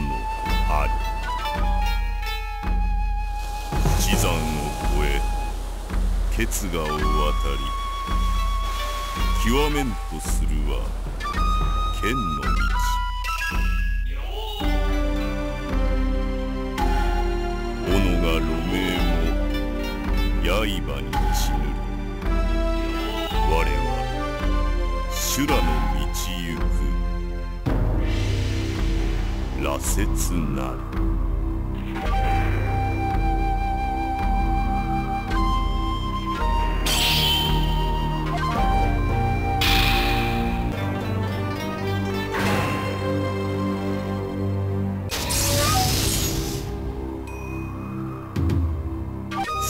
ものあり。地山を越え血河を渡り極めんとするは剣の道。斧が露銘も刃にちぬる。我は修羅の道行く。 羅刹なる。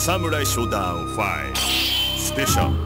Samurai Shodown V Special.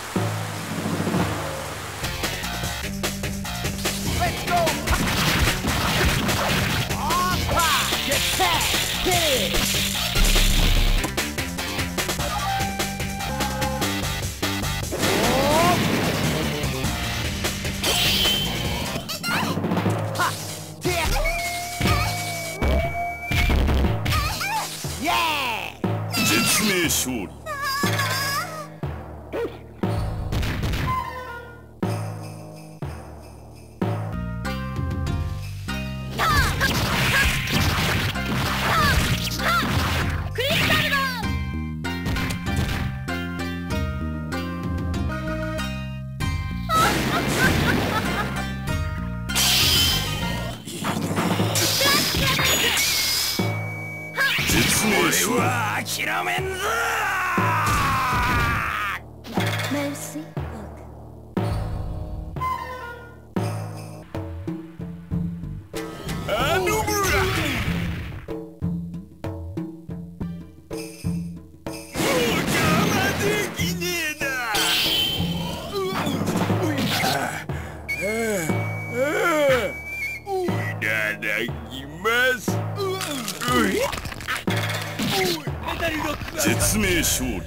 絶命勝利。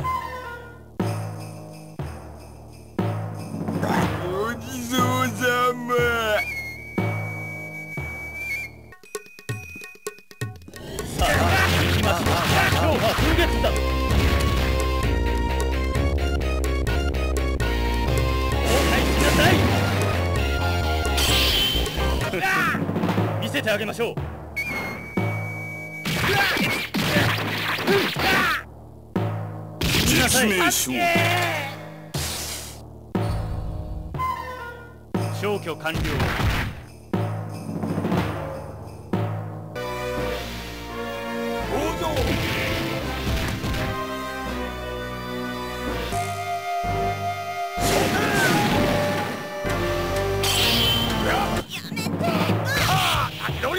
ごちそうさま。さあ、今日は風月だ。お帰りなさい。見せてあげましょう。 消去完了。報道。やめて。ああ、同僚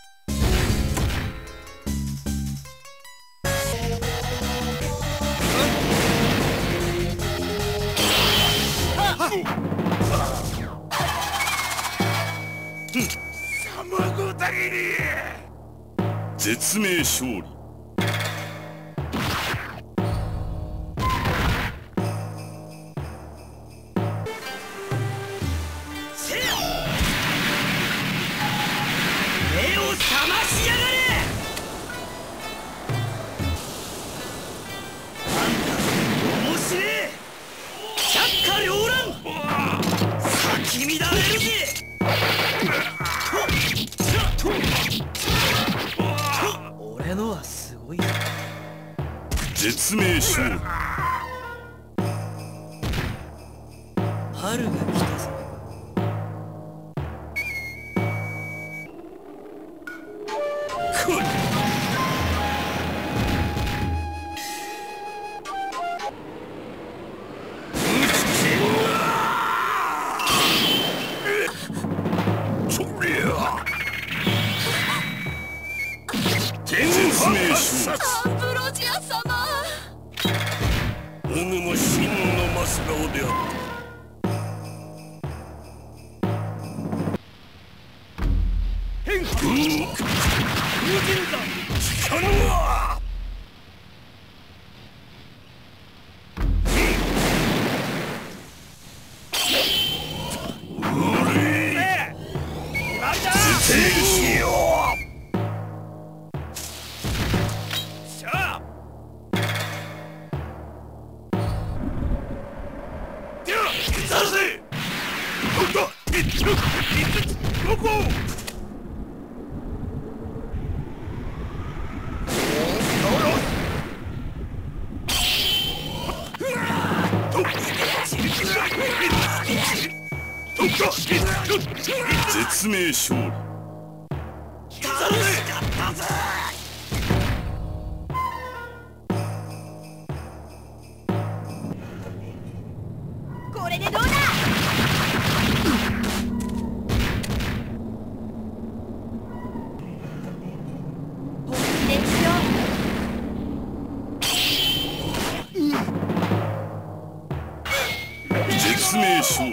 せよ。目を覚ましやがれ。あんた面白え。百花繚乱。咲き乱れるぜ。 絶命勝利。春が来たぞ。これ。そりゃ。絶命勝利。 絶命勝利。楽しかったぜ。これでどうだ。本気でしょ。絶命勝利。 絶命勝利。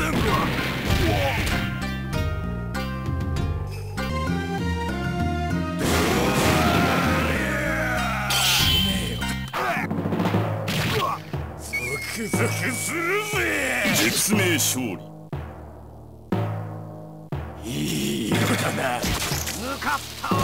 Let's go! 勝利。いい色だな。向かったわ。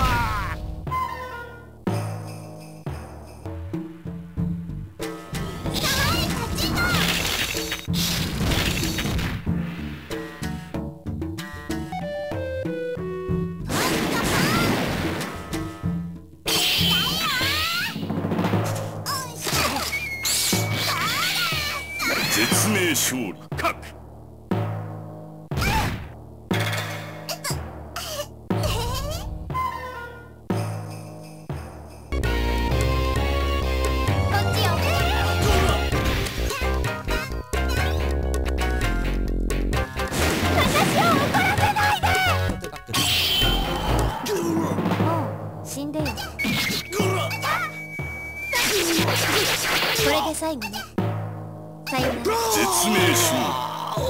絶命勝利。確。死んでよ。これで最後ね。 絶命しろ。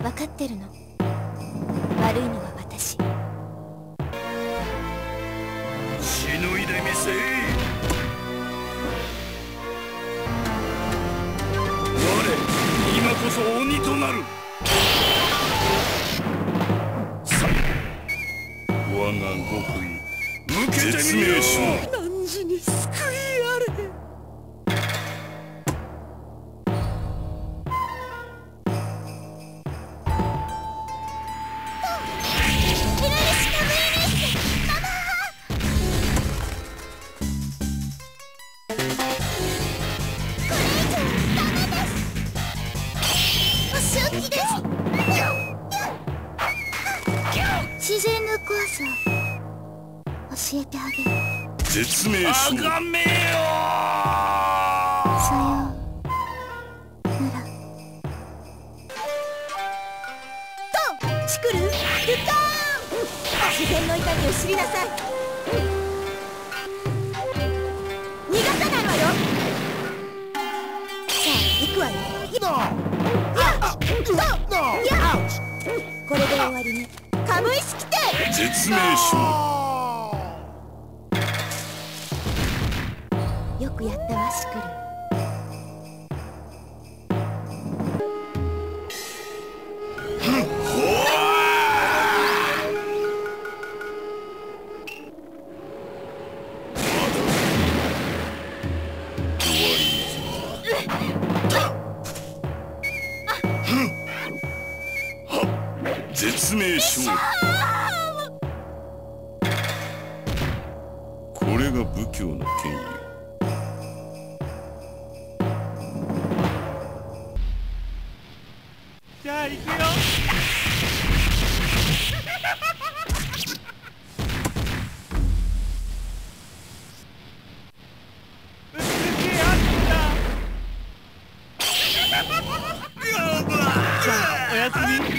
分かってるの。悪いのは私。しのいでみせ。我、今こそ鬼となる。我が極意。向けてみよ。何時に救い。 自然の怖さ教えてあげる。絶命しろ。あがめよ。さようなら。とシクルルカーン。自然の痛みを知りなさい。逃がさないわよ。さあ行くわよ。これで終わりね。 無意識で絶命しろ。よくやったわシクル。絶命しろ。これが武教の権威よ。じゃあ行くよ。じゃあおやすみ。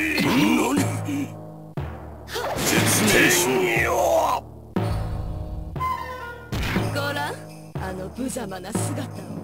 ご覧、あの無様な姿を。